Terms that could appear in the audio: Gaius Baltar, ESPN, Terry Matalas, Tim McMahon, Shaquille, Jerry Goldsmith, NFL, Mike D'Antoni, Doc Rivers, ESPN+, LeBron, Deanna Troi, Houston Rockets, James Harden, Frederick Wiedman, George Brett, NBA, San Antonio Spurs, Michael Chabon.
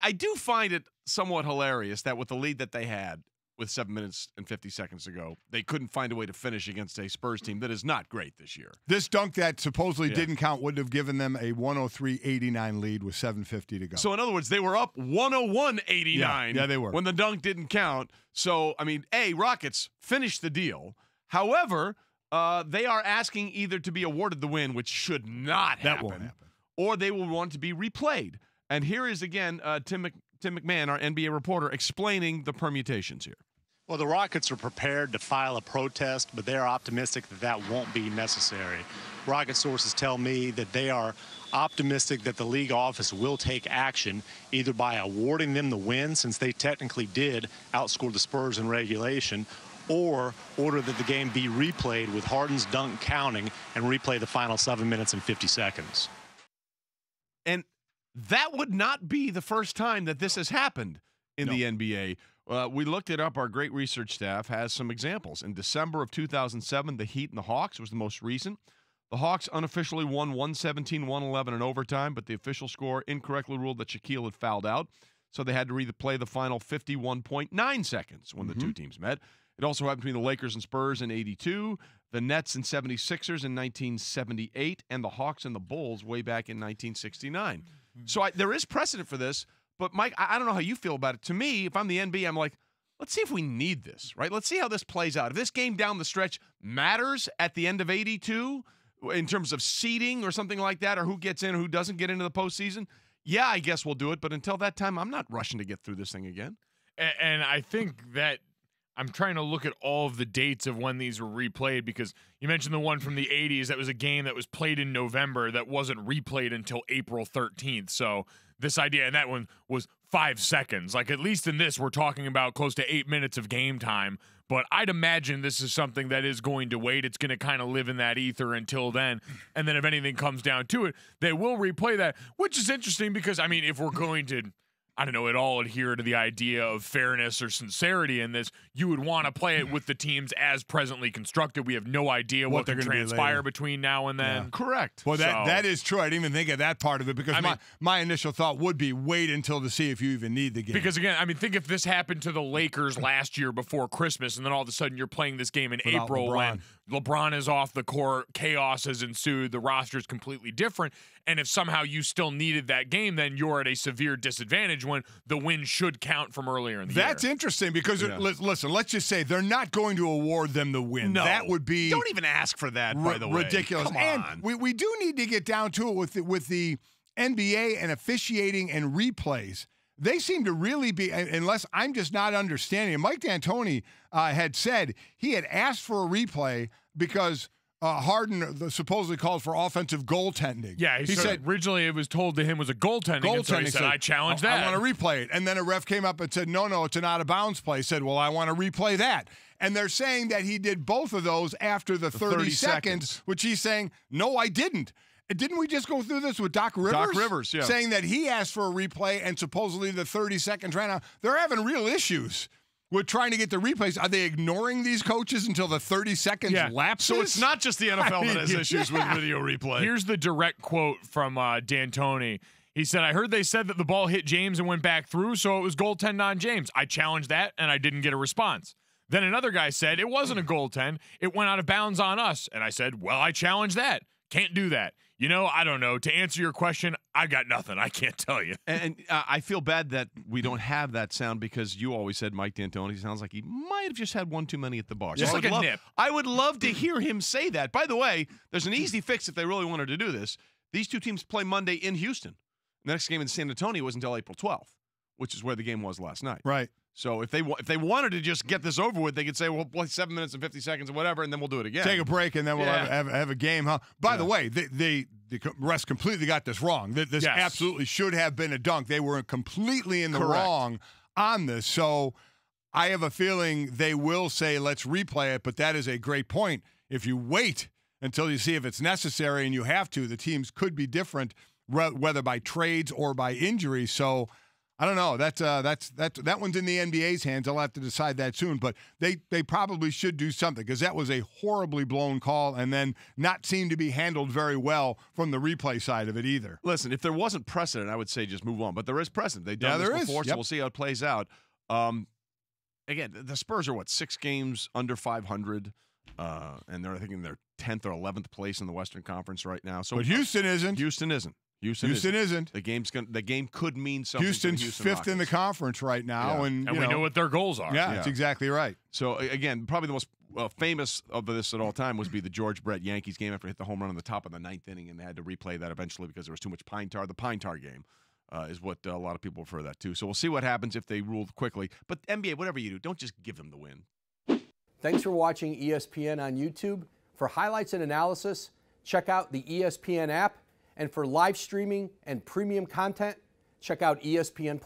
I do find it somewhat hilarious that with the lead that they had with 7 minutes and 50 seconds to go, they couldn't find a way to finish against a Spurs team that is not great this year. This dunk that supposedly didn't count would have given them a 103-89 lead with 7:50 to go. So in other words, they were up 101-89. Yeah, they were. When the dunk didn't count. So, I mean, A, Rockets finished the deal. However, they are asking either to be awarded the win, which should not happen. That won't happen. Or they will want to be replayed. And here is, again, Tim McMahon, our NBA reporter, explaining the permutations here. Well, the Rockets are prepared to file a protest, but they are optimistic that that won't be necessary. Rocket sources tell me that they are optimistic that the league office will take action, either by awarding them the win, since they technically did outscore the Spurs in regulation, or order that the game be replayed with Harden's dunk counting and replay the final 7 minutes and 50 seconds. And that would not be the first time that this has happened in the NBA. We looked it up. Our great research staff has some examples. In December of 2007, the Heat and the Hawks was the most recent. The Hawks unofficially won 117-111 in overtime, but the official score incorrectly ruled that Shaquille had fouled out, so they had to replay the final 51.9 seconds when the two teams met. It also happened between the Lakers and Spurs in 82, the Nets and 76ers in 1978, and the Hawks and the Bulls way back in 1969. So there is precedent for this, but Mike, I don't know how you feel about it. To me, if I'm the NBA, I'm like, let's see if we need this, right? Let's see how this plays out. If this game down the stretch matters at the end of 82 in terms of seeding or something like that, or who gets in or who doesn't get into the postseason, yeah, I guess we'll do it. But until that time, I'm not rushing to get through this thing again. And I think that I'm trying to look at all of the dates of when these were replayed, because you mentioned the one from the 80s. That was a game that was played in November that wasn't replayed until April 13th. So this idea, and that one was 5 seconds. Like, at least in this, we're talking about close to 8 minutes of game time. But I'd imagine this is something that is going to wait. It's going to kind of live in that ether until then. And then if anything comes down to it, they will replay that, which is interesting because, I mean, if we're going to – I don't know, at all adhere to the idea of fairness or sincerity in this, you would want to play it with the teams as presently constructed. We have no idea what can transpire between now and then. Yeah. Correct. Well, that is true. I didn't even think of that part of it, because my initial thought would be wait until to see if you even need the game. Because, again, I mean, think if this happened to the Lakers last year before Christmas, and then all of a sudden you're playing this game in April when LeBron is off the court, chaos has ensued, the roster is completely different, and if somehow you still needed that game, then you're at a severe disadvantage when the win should count from earlier in the year. That's interesting, because listen, let's just say they're not going to award them the win. No. That would be — don't even ask for that, by the way. Ridiculous. And we do need to get down to it with the NBA and officiating and replays. They seem to really be, unless I'm just not understanding. Mike D'Antoni had said he had asked for a replay because Harden supposedly calls for offensive goaltending. Yeah, he said originally it was told to him was a goaltending, and so he said, I challenge that. I want to replay it. And then a ref came up and said, no, it's an out-of-bounds play. He said, well, I want to replay that. And they're saying that he did both of those after the 30 seconds, which he's saying, no, I didn't. Didn't we just go through this with Doc Rivers? Doc Rivers, yeah. Saying that he asked for a replay and supposedly the 30 seconds ran out. They're having real issues with trying to get the replays. Are they ignoring these coaches until the 30 seconds lapses? So it's not just the NFL that has issues with video replay. Here's the direct quote from D'Antoni. He said, I heard they said that the ball hit James and went back through, so it was goaltend on James. I challenged that, and I didn't get a response. Then another guy said, it wasn't a goaltend. It went out of bounds on us. And I said, well, I challenged that. Can't do that. You know, I don't know. To answer your question, I got nothing. I can't tell you. And I feel bad that we don't have that sound, because you always said Mike D'Antoni sounds like he might have just had one too many at the bar. Just like a nip. I would love to hear him say that. By the way, there's an easy fix if they really wanted to do this. These two teams play Monday in Houston. The next game in San Antonio was until April 12th, which is where the game was last night. Right. So if they wanted to just get this over with, they could say, well, play 7 minutes and 50 seconds or whatever, and then we'll do it again. Take a break, and then we'll have a game. Huh? By the way, the refs completely got this wrong. This absolutely should have been a dunk. They were completely in the wrong on this. So I have a feeling they will say, let's replay it, but that is a great point. If you wait until you see if it's necessary and you have to, the teams could be different, whether by trades or by injury. So I don't know. That one's in the NBA's hands. I'll have to decide that soon. But they probably should do something, because that was a horribly blown call and then not seemed to be handled very well from the replay side of it either. Listen, if there wasn't precedent, I would say just move on. But there is precedent. They've done this before, so we'll see how it plays out. Again, the Spurs are, what, 6 games under 500? And they're, I think, in their 10th or 11th place in the Western Conference right now. So, but Houston isn't. Houston isn't. Houston isn't. The game could mean something. Houston's fifth in the conference right now, and we know what their goals are. Yeah, that's exactly right. So again, probably the most famous of this at all time was the George Brett Yankees game after he hit the home run in the top of the 9th inning, and they had to replay that eventually because there was too much pine tar. The pine tar game is what a lot of people refer to that to. So we'll see what happens if they ruled quickly. But NBA, whatever you do, don't just give them the win. Thanks for watching ESPN on YouTube. For highlights and analysis, check out the ESPN app. And for live streaming and premium content, check out ESPN+.